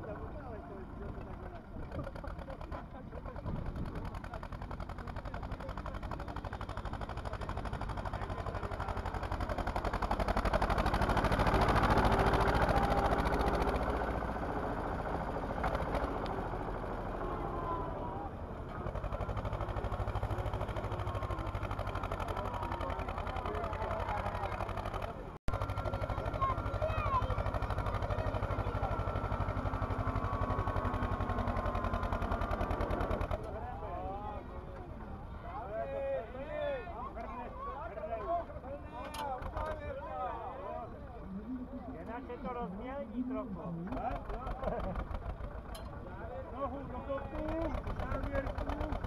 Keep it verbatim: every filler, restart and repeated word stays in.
That's niet eraf mag. Ja. Nog goed, nog goed, toe. We gaan weer toe. Mooi toe.